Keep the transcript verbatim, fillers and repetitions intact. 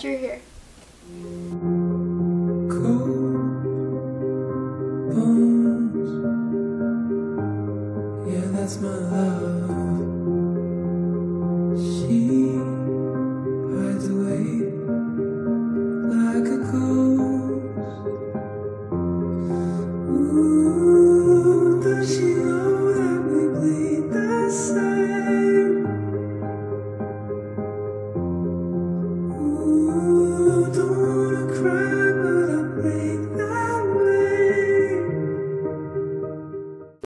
glad you're here.